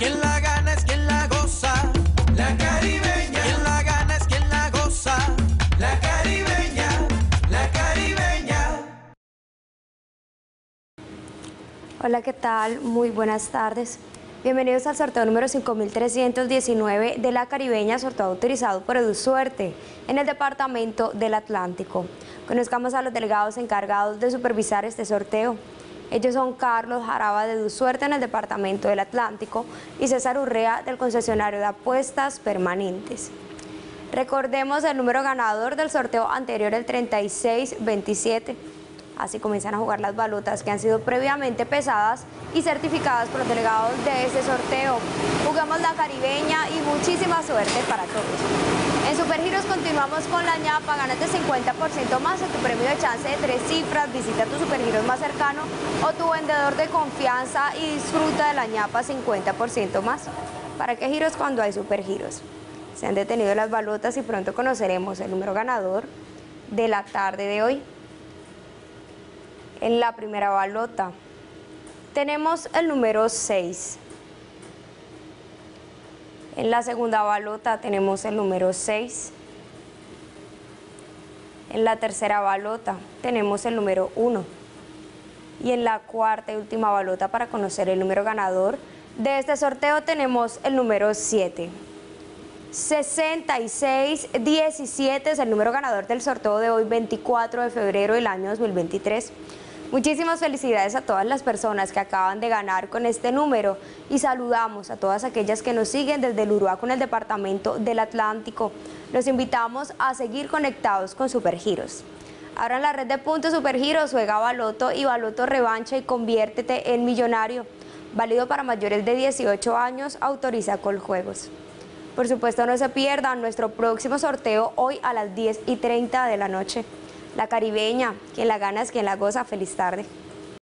Quien la gana es quien la goza. La Caribeña. Quien la gana es quien la goza. La Caribeña. La Caribeña. Hola, ¿qué tal? Muy buenas tardes. Bienvenidos al sorteo número 5319 de La Caribeña, sorteo autorizado por EduSuerte en el departamento del Atlántico. Conozcamos a los delegados encargados de supervisar este sorteo. Ellos son Carlos Jaraba de Du Suerte en el departamento del Atlántico y César Urrea del concesionario de apuestas permanentes. Recordemos el número ganador del sorteo anterior, el 3627. Así comienzan a jugar las balotas que han sido previamente pesadas y certificadas por los delegados de este sorteo. Jugamos La Caribeña y muchísima suerte para todos. En Supergiros continuamos con la ñapa, gánate 50% más en tu premio de chance de 3 cifras. Visita tu Supergiros más cercano o tu vendedor de confianza y disfruta de la ñapa 50% más. ¿Para qué giros cuando hay Supergiros? Se han detenido las balotas y pronto conoceremos el número ganador de la tarde de hoy. En la primera balota tenemos el número 6. En la segunda balota tenemos el número 6. En la tercera balota tenemos el número 1. Y en la cuarta y última balota, para conocer el número ganador de este sorteo, tenemos el número 7. 6617 es el número ganador del sorteo de hoy, 24 de febrero del año 2023. Muchísimas felicidades a todas las personas que acaban de ganar con este número y saludamos a todas aquellas que nos siguen desde el Urua con el departamento del Atlántico. Los invitamos a seguir conectados con Supergiros. Ahora en la red de puntos Supergiros juega Baloto y Baloto Revancha y conviértete en millonario. Válido para mayores de 18 años, autoriza Coljuegos. Por supuesto, no se pierdan nuestro próximo sorteo hoy a las 10:30 de la noche. La Caribeña, quien la gana es quien la goza. Feliz tarde.